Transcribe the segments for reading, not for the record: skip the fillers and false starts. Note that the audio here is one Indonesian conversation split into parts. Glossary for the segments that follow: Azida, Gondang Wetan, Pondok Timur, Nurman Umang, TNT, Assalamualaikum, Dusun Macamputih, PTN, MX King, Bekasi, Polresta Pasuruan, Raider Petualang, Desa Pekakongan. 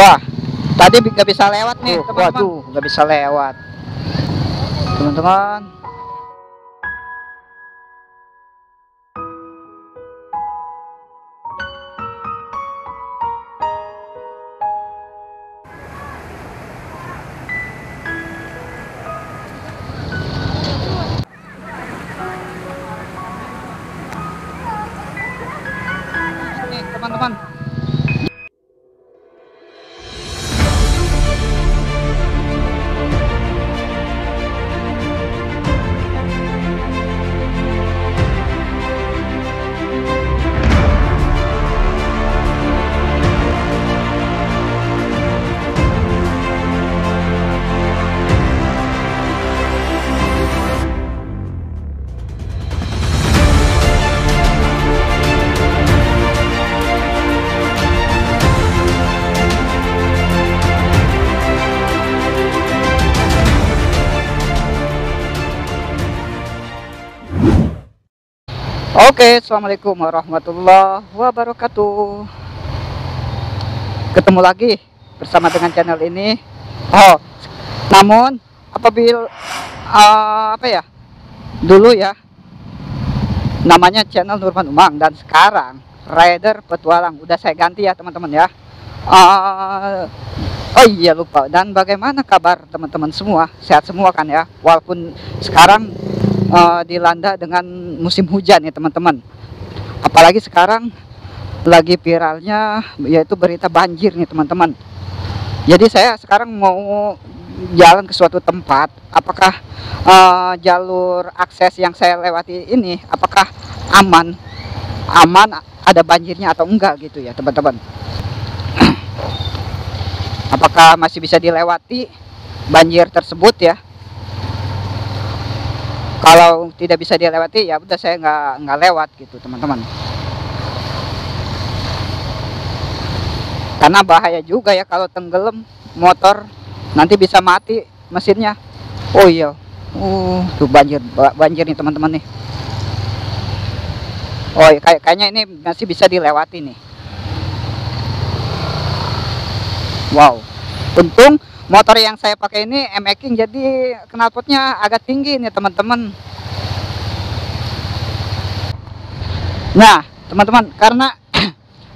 Wah, tadi nggak bisa lewat nih teman-teman. Waduh, nggak bisa lewat teman-teman. Teman-teman, oke, assalamualaikum warahmatullahi wabarakatuh. Ketemu lagi bersama dengan channel ini. Namun apabila dulu ya namanya channel Nurman Umang dan sekarang Raider Petualang, udah saya ganti ya teman-teman ya. Oh iya lupa. Dan bagaimana kabar teman-teman semua? Sehat semua kan ya? Walaupun sekarang dilanda dengan musim hujan ya teman-teman. Apalagi sekarang lagi viralnya yaitu berita banjir nih teman-teman. Jadi saya sekarang mau jalan ke suatu tempat. Apakah jalur akses yang saya lewati ini apakah aman? Aman ada banjirnya atau enggak gitu ya teman-teman. Apakah masih bisa dilewati banjir tersebut ya? Kalau tidak bisa dilewati ya udah saya nggak lewat gitu teman-teman. Karena bahaya juga ya kalau tenggelam motor nanti bisa mati mesinnya. Oh iya, tuh banjir nih teman-teman nih. Oh iya, kayaknya ini masih bisa dilewati nih. Wow, untung motor yang saya pakai ini MX King, jadi knalpotnya agak tinggi nih teman-teman. Nah teman-teman, karena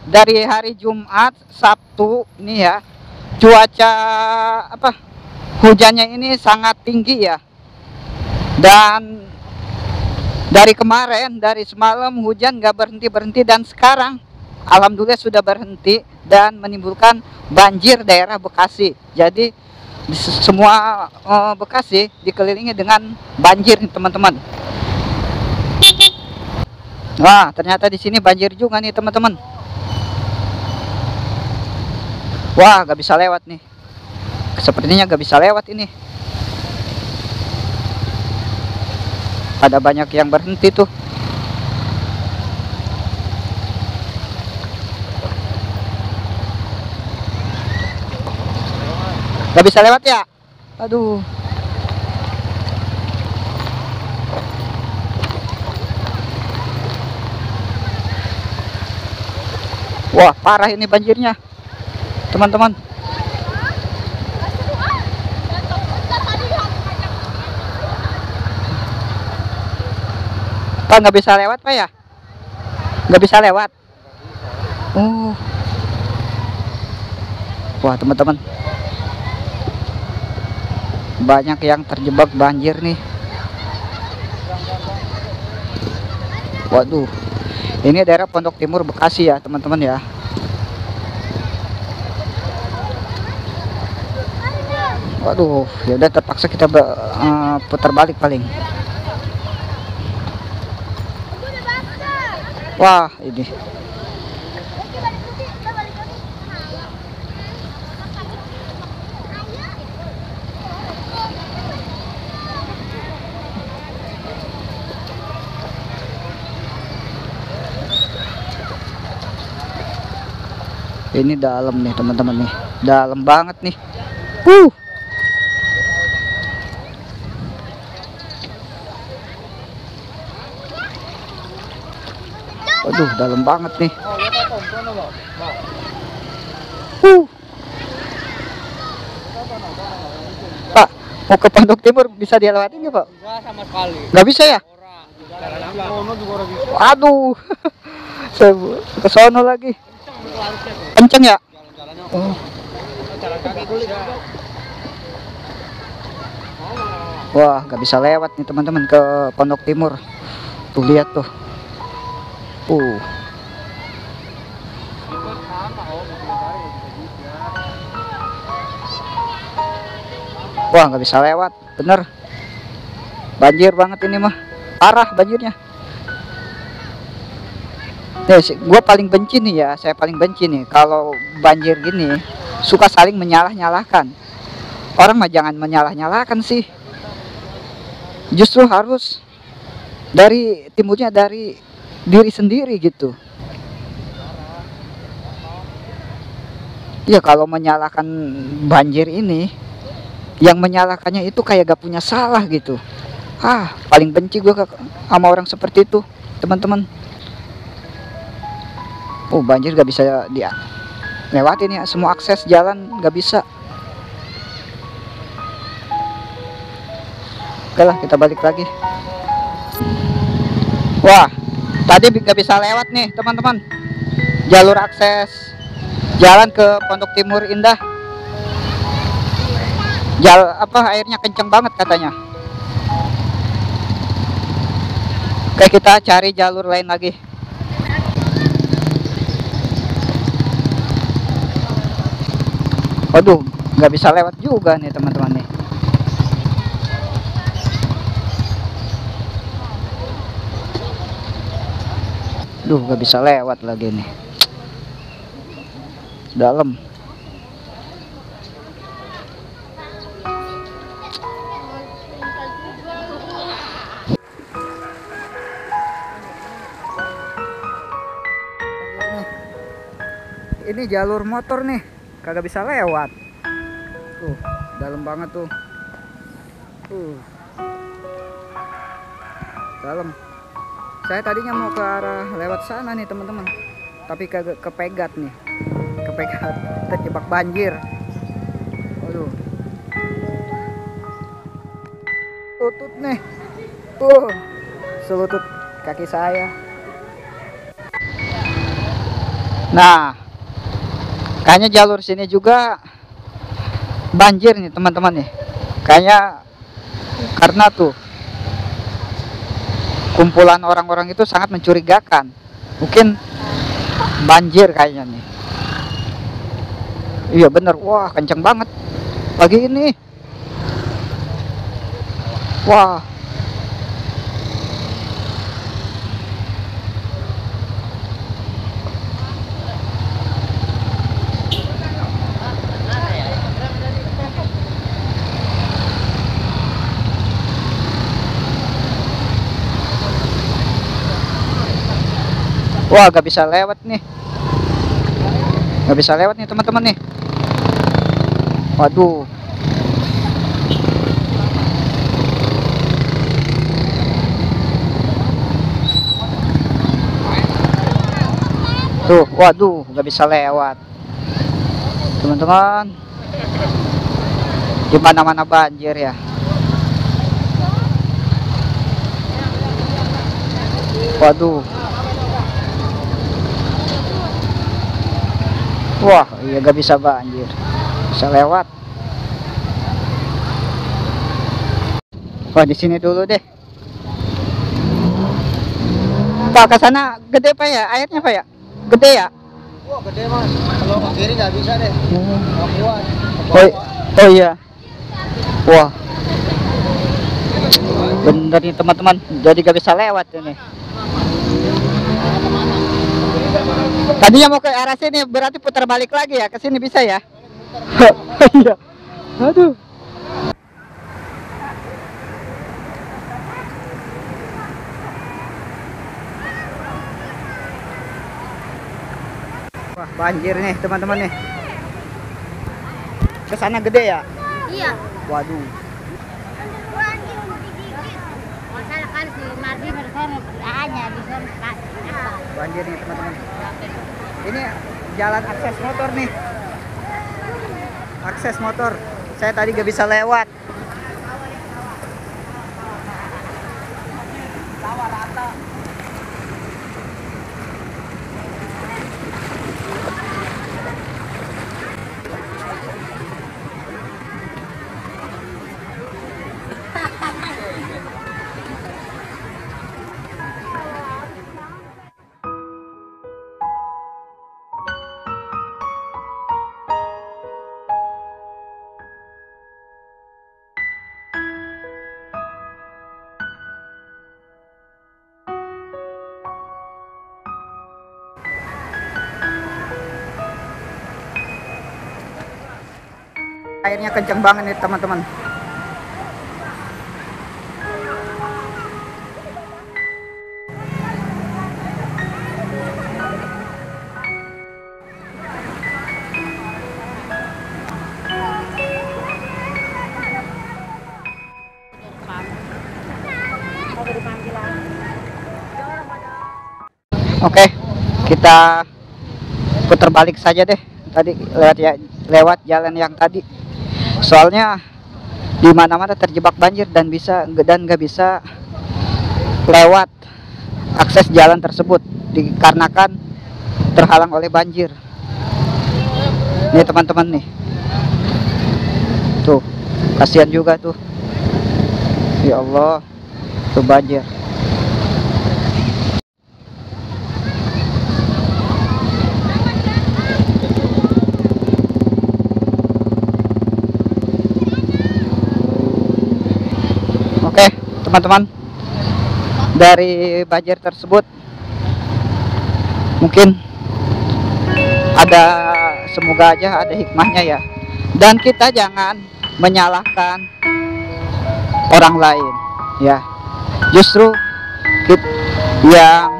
dari hari Jumat Sabtu ini ya cuaca hujannya ini sangat tinggi ya. Dan dari kemarin, dari semalam hujan gak berhenti-berhenti, dan sekarang alhamdulillah sudah berhenti dan menimbulkan banjir daerah Bekasi. Jadi semua Bekasi dikelilingi dengan banjir nih teman-teman. Wah, ternyata di sini banjir juga nih teman-teman. Wah, gak bisa lewat nih. Sepertinya gak bisa lewat ini. Ada banyak yang berhenti tuh. Gak bisa lewat ya? Aduh. Wah, parah ini banjirnya teman-teman. Pak, gak bisa lewat Pak ya? Gak bisa lewat. Wah teman-teman, banyak yang terjebak banjir nih. Waduh, ini daerah Pondok Timur Bekasi ya teman-teman ya. Waduh, ya udah terpaksa kita putar balik paling. Wah ini. Ini dalam nih teman-teman nih, dalam banget nih. Aduh, dalam banget nih. Mau ke Pondok Timur bisa dilewatin nggak, Pak? Nggak sama sekali. Nggak bisa ya? Aduh, saya ke sono lagi. Kenceng ya? Oh. Wah, nggak bisa lewat nih teman-teman ke Pondok Timur. Tuh lihat tuh. Wah, nggak bisa lewat, bener. Banjir banget ini mah, parah banjirnya. Gue paling benci nih ya, saya paling benci nih kalau banjir gini suka saling menyalah-nyalahkan. Orang mah jangan menyalah-nyalahkan sih. Justru harus dari timbulnya dari diri sendiri gitu ya. Kalau menyalahkan banjir ini, yang menyalahkannya itu kayak gak punya salah gitu. Ah, paling benci gue sama orang seperti itu teman-teman. Oh, banjir gak bisa dia lewatin ya, semua akses jalan gak bisa. Oke lah, kita balik lagi. Wah, tadi nggak bisa lewat nih teman-teman, jalur akses jalan ke Pondok Timur Indah. Airnya kenceng banget katanya. Oke, kita cari jalur lain lagi. Waduh, nggak bisa lewat juga nih teman-teman nih. Duh, gak bisa lewat lagi nih. Dalam. Ini jalur motor nih, kagak bisa lewat. Tuh, dalam banget tuh. Dalam. Saya tadinya mau ke arah lewat sana nih teman-teman, tapi kepegat nih, terjebak banjir. Waduh, lutut nih, selutut kaki saya. Nah, kayaknya jalur sini juga banjir nih teman-teman nih, kayaknya karena tuh kumpulan orang-orang itu sangat mencurigakan. Mungkin banjir kayaknya nih. Iya bener. Wah, kenceng banget pagi ini. Wah, gak bisa lewat nih. Gak bisa lewat nih teman-teman nih. Waduh. Tuh, waduh, gak bisa lewat. Teman-teman, di mana-mana banjir ya. Waduh. Wah, iya gak bisa banjir, bisa lewat. Wah, di sini dulu deh. Pak, ke sana gede Pak ya, airnya Pak ya, gede ya? Wah, gede Mas, kalau ke kiri nggak bisa deh. Oh iya. Wah, bener nih teman-teman, jadi gak bisa lewat ini. Tadinya mau ke arah sini, berarti putar balik lagi ya, ke sini bisa ya? Iya. Aduh. Wah, banjir nih teman-teman nih. Ke sana gede ya? Iya. Waduh. Banjir nih teman-teman. Ini jalan akses motor nih. Akses motor. Saya tadi gak bisa lewat. Airnya kenceng banget nih teman-teman. Oke, kita putar balik saja deh. Tadi lewat jalan yang tadi. Soalnya di mana-mana terjebak banjir dan nggak bisa lewat akses jalan tersebut dikarenakan terhalang oleh banjir. Nih teman-teman nih. Tuh, kasihan juga tuh. Ya Allah, tuh banjir. Oke, teman-teman, dari banjir tersebut mungkin ada, semoga aja ada hikmahnya ya. Dan kita jangan menyalahkan orang lain ya. Justru yang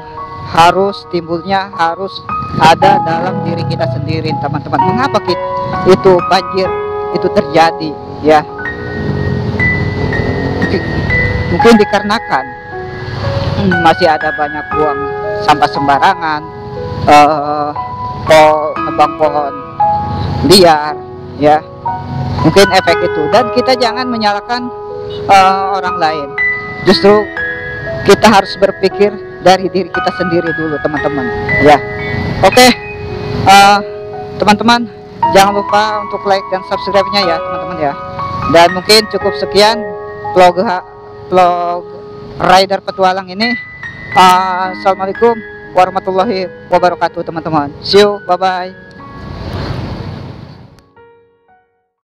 harus timbulnya harus ada dalam diri kita sendiri teman-teman. Mengapa itu banjir itu terjadi ya? Mungkin dikarenakan masih ada banyak buang sampah sembarangan, nebang pohon liar ya, mungkin efek itu. Dan kita jangan menyalahkan orang lain, justru kita harus berpikir dari diri kita sendiri dulu teman-teman ya. Oke, teman-teman, jangan lupa untuk like dan subscribe-nya ya teman-teman ya. Dan mungkin cukup sekian vlog Raider Petualang ini. Assalamualaikum warahmatullahi wabarakatuh teman-teman. See you, bye-bye.